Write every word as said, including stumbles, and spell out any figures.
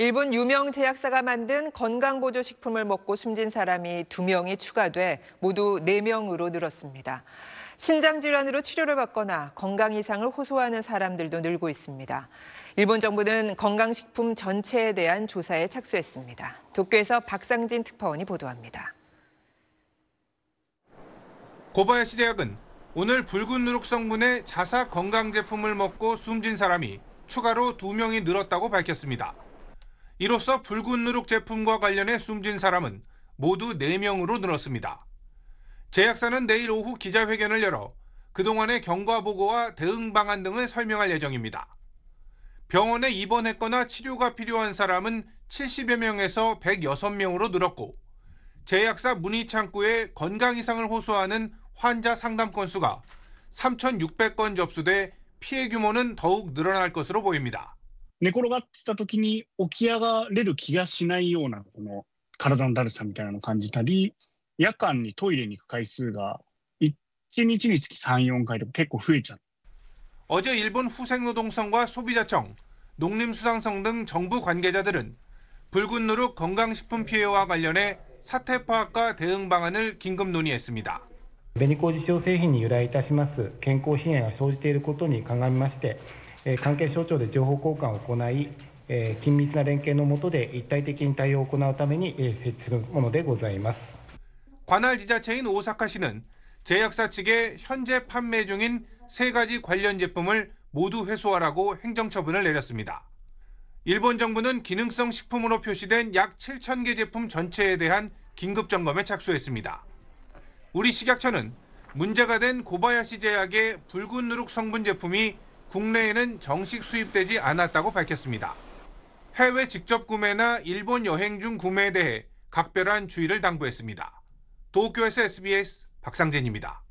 일본 유명 제약사가 만든 건강보조식품을 먹고 숨진 사람이 두 명이 추가돼 모두 네 명으로 늘었습니다. 신장질환으로 치료를 받거나 건강 이상을 호소하는 사람들도 늘고 있습니다. 일본 정부는 건강식품 전체에 대한 조사에 착수했습니다. 도쿄에서 박상진 특파원이 보도합니다. 고바야시 제약은 오늘 붉은 누룩 성분의 자사 건강 제품을 먹고 숨진 사람이 추가로 두 명이 늘었다고 밝혔습니다. 이로써 붉은 누룩 제품과 관련해 숨진 사람은 모두 네 명으로 늘었습니다. 제약사는 내일 오후 기자회견을 열어 그동안의 경과 보고와 대응 방안 등을 설명할 예정입니다. 병원에 입원했거나 치료가 필요한 사람은 칠십여 명에서 백여섯 명으로 늘었고, 제약사 문의 창구에 건강 이상을 호소하는 환자 상담 건수가 삼천육백 건 접수돼 피해 규모는 더욱 늘어날 것으로 보입니다. 寝転がっていた時に起き上がれる気がしないようなこの体のだるさみたいなのを感じたり、夜間にトイレに行く回数がいちにちにつきさん、よん回と結構増えちゃう。 어제 일본 후생노동성과 소비자청, 농림수산성 등 정부 관계자들은 붉은 누룩 건강식품 피해와 관련해 사태 파악과 대응 방안을 긴급 논의했습니다. 紅麹使用製品に由来いたします健康被害が生じていることに鑑みまして 関係省庁で情報交換を行い、緊密な連携の下で一体的に対応を行うために設置するものでございます。 관할 지자체인 오사카시는 제약사 측에 현재 판매 중인 세 가지 관련 제품을 모두 회수하라고 행정처분을 내렸습니다. 일본 정부는 기능성 식품으로 표시된 약 칠천 개 제품 전체에 대한 긴급 점검에 착수했습니다. 우리 식약처는 문제가 된 고바야시 제약의 붉은 누룩 성분 제품이 국내에는 정식 수입되지 않았다고 밝혔습니다. 해외 직접 구매나 일본 여행 중 구매에 대해 각별한 주의를 당부했습니다. 도쿄에서 에스비에스 박상진입니다.